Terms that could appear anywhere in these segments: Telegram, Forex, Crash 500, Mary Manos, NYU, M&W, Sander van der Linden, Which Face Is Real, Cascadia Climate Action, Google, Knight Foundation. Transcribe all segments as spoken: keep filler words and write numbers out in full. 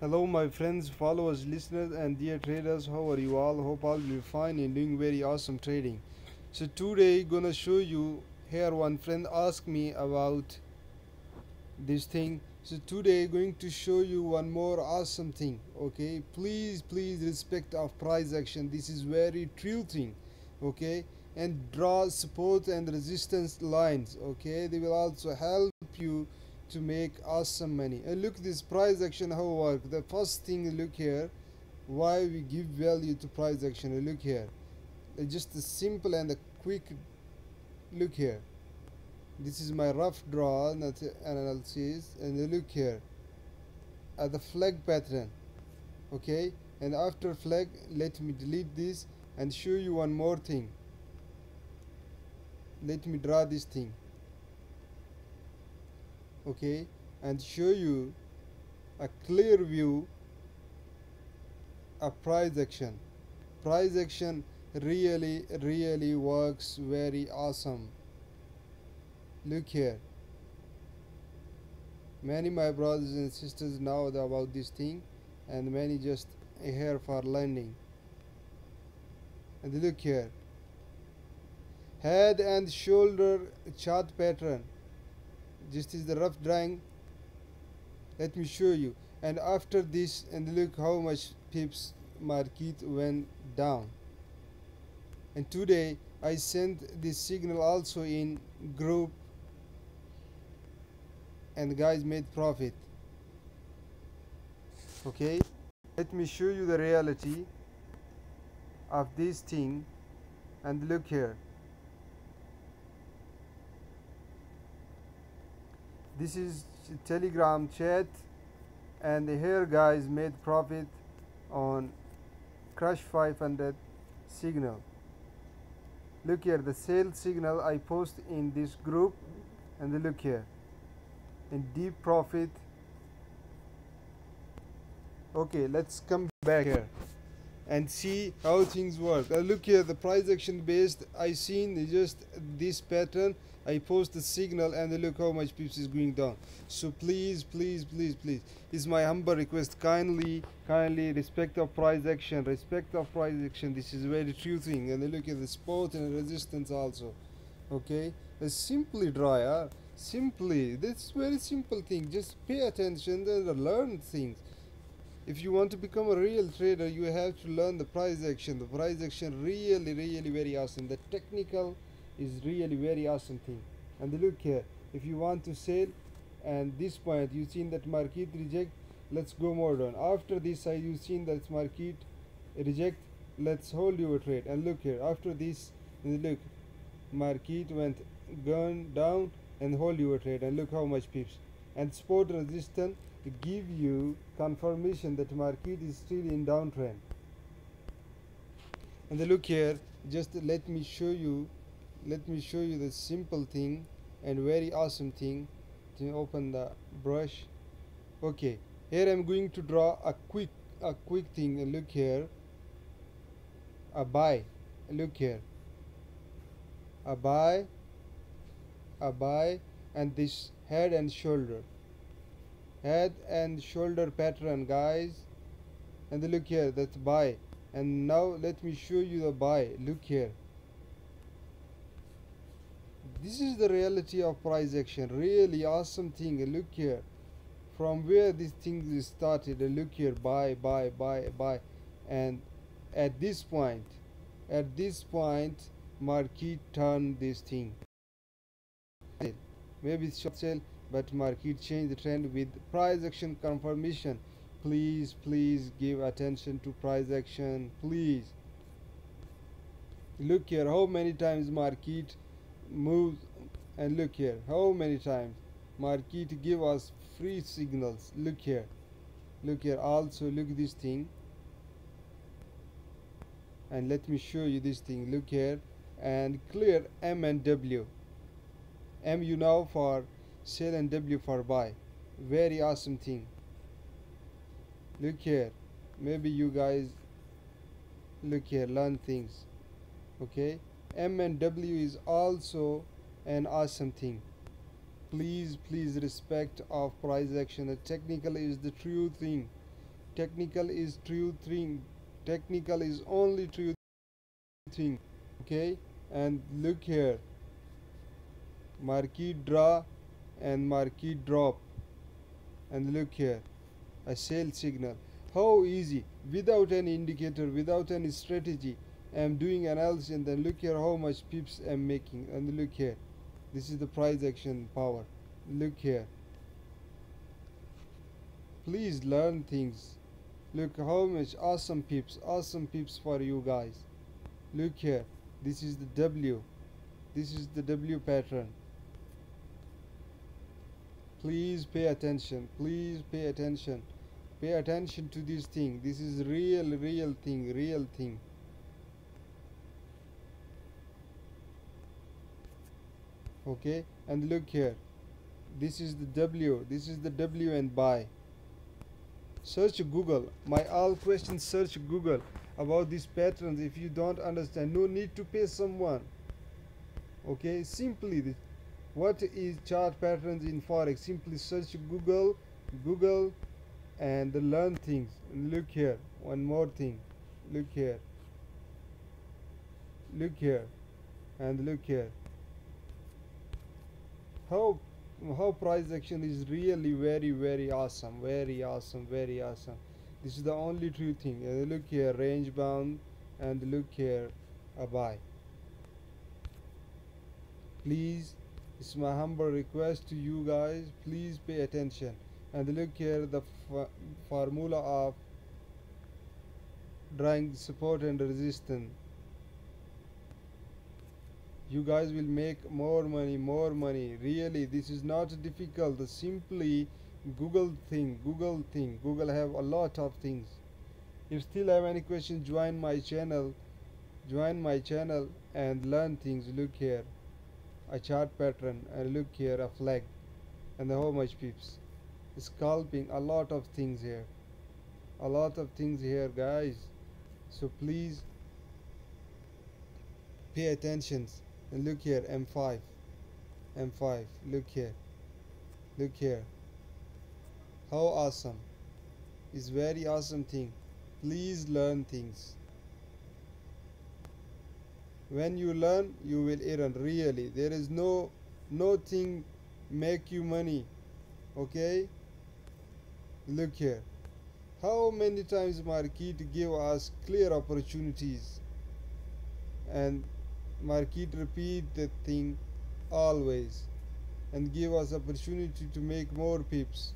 Hello my friends, followers, listeners and dear traders, how are you all? Hope all you fine and doing very awesome trading. So today gonna show you here. One friend asked me about this thing, so today going to show you one more awesome thing. Okay, please please respect of price action. This is very true thing. Okay, and draw support and resistance lines. Okay, they will also help you to make awesome money. And look this price action how work. The first thing, look here, why we give value to price action. Look here, just a simple and a quick look here. This is my rough draw analysis, and look here at the flag pattern. Okay, and after flag, let me delete this and show you one more thing. Let me draw this thing. Okay, and show you a clear view of price action. Price action really really works very awesome. Look here, many my brothers and sisters know about this thing, and many just here for learning. And look here, head and shoulder chart pattern. This is the rough drawing, let me show you. And after this, and look how much pips market went down. And today I sent this signal also in group, and guys made profit. Okay, let me show you the reality of this thing. And look here, this is Telegram chat, and here guys made profit on Crash five hundred signal. Look here, the sale signal I post in this group, and look here, in deep profit. Okay, let's come back here and see how things work. Uh, look here, the price action based, I seen just this pattern, I post the signal, and look how much pips is going down. So please please please please, it's my humble request, kindly kindly respect of price action, respect of price action. This is very true thing. And look at the support and resistance also. Okay, let's simply draw, uh, simply, that's very simple thing. Just pay attention and learn things. If you want to become a real trader, you have to learn the price action. The price action really really very awesome. The technical is really very awesome thing. And look here, if you want to sell, and this point you seen that market reject, let's go more down. After this side you seen that market reject, let's hold your trade. And look here, after this, look, market went gone down, and hold your trade. And look how much pips and support resistance give you confirmation that market is still in downtrend. And look here, just let me show you, let me show you the simple thing and very awesome thing. To open the brush. Okay, here I'm going to draw a quick a quick thing. And look here, a buy. Look here, a buy, a buy, and this head and shoulder, head and shoulder pattern guys. And look here, that's buy. And now let me show you the buy. Look here, this is the reality of price action, really awesome thing. And look here, from where this thing is started. And look here, buy buy buy buy, and at this point, at this point market turned this thing. Maybe it's short sale, but market changed the trend with price action confirmation. Please please give attention to price action, please. Look here, how many times market moves, and look here, how many times market give us free signals. Look here, look here also, look this thing, and let me show you this thing. Look here, and clear M and W, M you know for sell and W for buy. Very awesome thing. Look here, maybe you guys look here, learn things. Okay, M and W is also an awesome thing. Please please respect of price action. The technical is the true thing. technical is true thing. Technical is only true thing. Okay, and look here, market draw and market drop, and look here, a sell signal. How easy, without any indicator, without any strategy, I'm doing analysis. And then look here how much pips I'm making. And look here, this is the price action power. Look here, please learn things. Look how much awesome pips, awesome pips for you guys. Look here, this is the W, this is the W pattern. Please pay attention, please pay attention, pay attention to this thing. This is real, real thing, real thing. Okay, and look here, this is the W, this is the W and buy. Search Google, my all questions, search Google about these patterns. If you don't understand, no need to pay someone. Okay, simply this, what is chart patterns in forex, simply search Google, Google and learn things. And look here, one more thing, look here, look here, and look here, how how price action is really very very awesome, very awesome, very awesome. This is the only true thing. And look here, range bound, and look here, a buy. Please, it's my humble request to you guys, please pay attention. And look here, the formula of drawing support and resistance. You guys will make more money, more money. Really, this is not difficult. Simply Google thing, Google thing. Google have a lot of things. If still have any question, join my channel, join my channel and learn things. Look here, a chart pattern, and look here, a flag, and how much pips, scalping, a lot of things here, a lot of things here, guys. So please pay attention. And look here, M five, M five, look here, look here, how awesome, is very awesome thing. Please learn things. When you learn, you will earn. Really, there is no no thing make you money. Okay, look here, how many times market give us clear opportunities, and market repeat that thing always and give us opportunity to make more pips.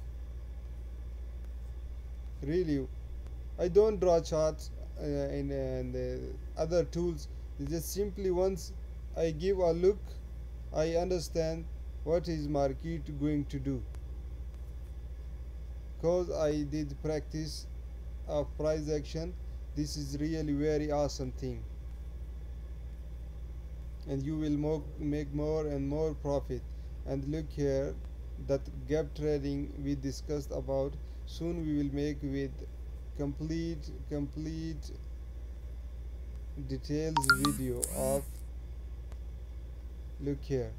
Really, I don't draw charts uh, in, uh, in uh, other tools. It's just simply once I give a look, I understand what is market going to do, because I did practice of price action. This is really very awesome thing, and you will mo make more and more profit. And look here, that gap trading we discussed about, soon we will make with complete complete details video of. Look here,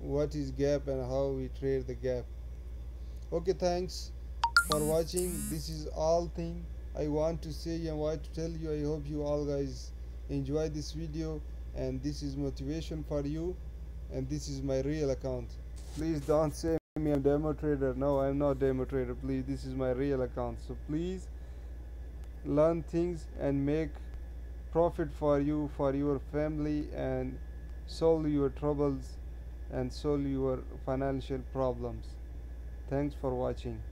what is gap and how we trade the gap. Okay, thanks for watching. This is all thing I want to say and want to tell you. I hope you all guys enjoy this video, and this is motivation for you, and this is my real account. Please don't say me I'm demo trader. No, I'm not demo trader, please. This is my real account. So please learn things and make profit for you, for your family, and solve your troubles and solve your financial problems. Thanks for watching.